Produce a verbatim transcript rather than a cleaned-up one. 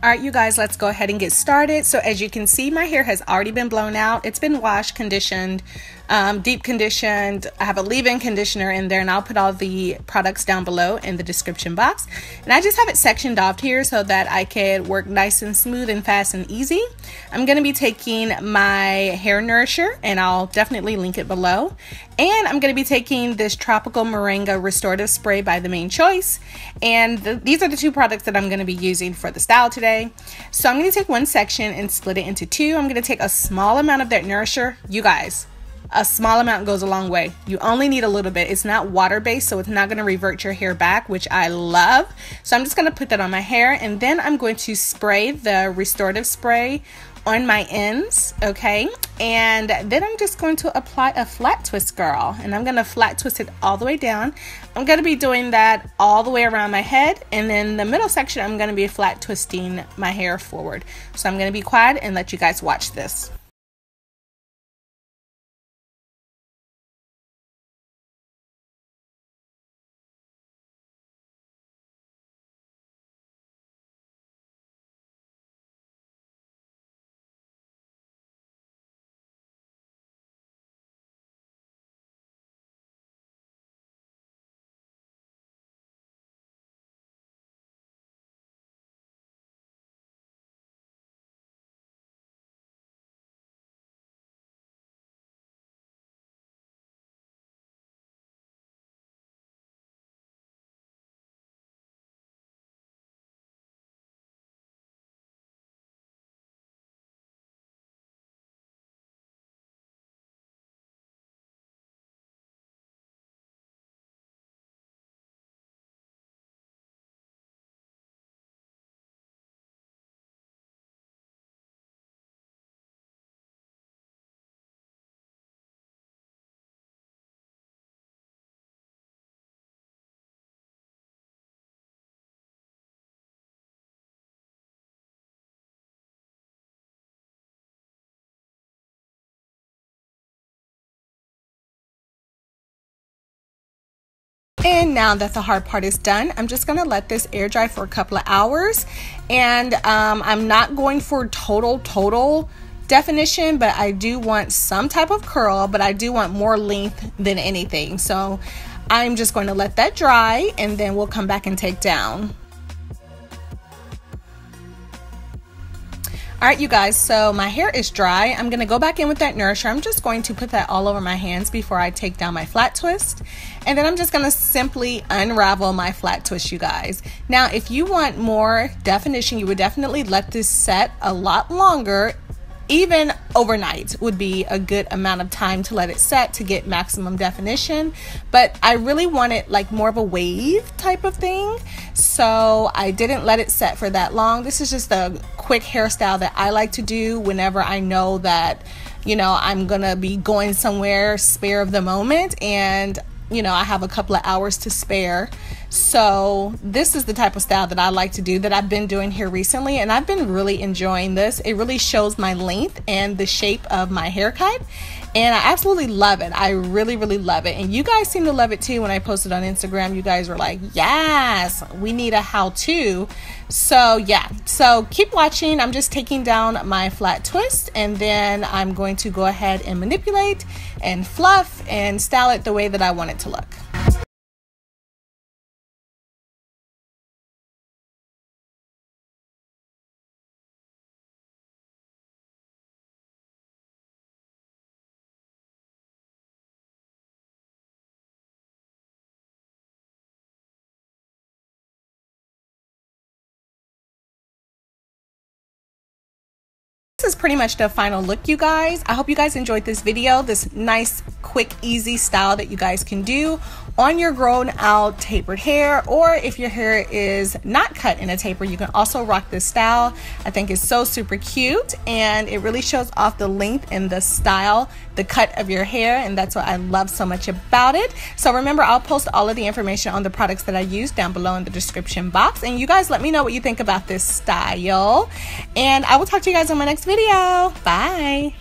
All right, you guys, let's go ahead and get started. So as you can see, my hair has already been blown out. It's been washed, conditioned, um, deep conditioned. I have a leave-in conditioner in there, and I'll put all the products down below in the description box. And I just have it sectioned off here so that I could work nice and smooth and fast and easy. I'm gonna be taking my hair nourisher, and I'll definitely link it below. And I'm gonna be taking this tropical moringa restorative spray by the Main Choice. And the, these are the two products that I'm gonna be using for the style today. So I'm going to take one section and split it into two. I'm going to take a small amount of that nourisher. You guys, a small amount goes a long way. You only need a little bit. It's not water-based, so it's not going to revert your hair back, which I love. So I'm just going to put that on my hair, and then I'm going to spray the restorative spray on my ends, okay? And then I'm just going to apply a flat twist, girl, and I'm gonna flat twist it all the way down. I'm gonna be doing that all the way around my head, and then the middle section I'm gonna be flat twisting my hair forward. So I'm gonna be quiet and let you guys watch this. And now that the hard part is done, I'm just gonna let this air dry for a couple of hours. And um, I'm not going for total, total definition, but I do want some type of curl, but I do want more length than anything. So I'm just going to let that dry, and then we'll come back and take down. All right, you guys, so my hair is dry. I'm gonna go back in with that nourisher. I'm just going to put that all over my hands before I take down my flat twist. And then I'm just gonna simply unravel my flat twist, you guys. Now, if you want more definition, you would definitely let this set a lot longer. Even overnight would be a good amount of time to let it set to get maximum definition. But I really wanted like more of a wave type of thing. So I didn't let it set for that long. This is just a quick hairstyle that I like to do whenever I know that, you know, I'm gonna be going somewhere spare of the moment, and you know, I have a couple of hours to spare. So this is the type of style that I like to do, that I've been doing here recently, and I've been really enjoying this. It really shows my length and the shape of my haircut, and I absolutely love it. I really, really love it. And you guys seem to love it too. When I posted on Instagram, you guys were like, yes, we need a how-to. So yeah, so keep watching. I'm just taking down my flat twist, and then I'm going to go ahead and manipulate and fluff and style it the way that I want it to look. This is pretty much the final look, you guys. I hope you guys enjoyed this video, this nice, quick, easy style that you guys can do on your grown out tapered hair, or if your hair is not cut in a taper, you can also rock this style. I think it's so super cute, and it really shows off the length and the style, the cut of your hair, and that's what I love so much about it. So remember, I'll post all of the information on the products that I use down below in the description box, and you guys let me know what you think about this style, and I will talk to you guys on my next video. Bye.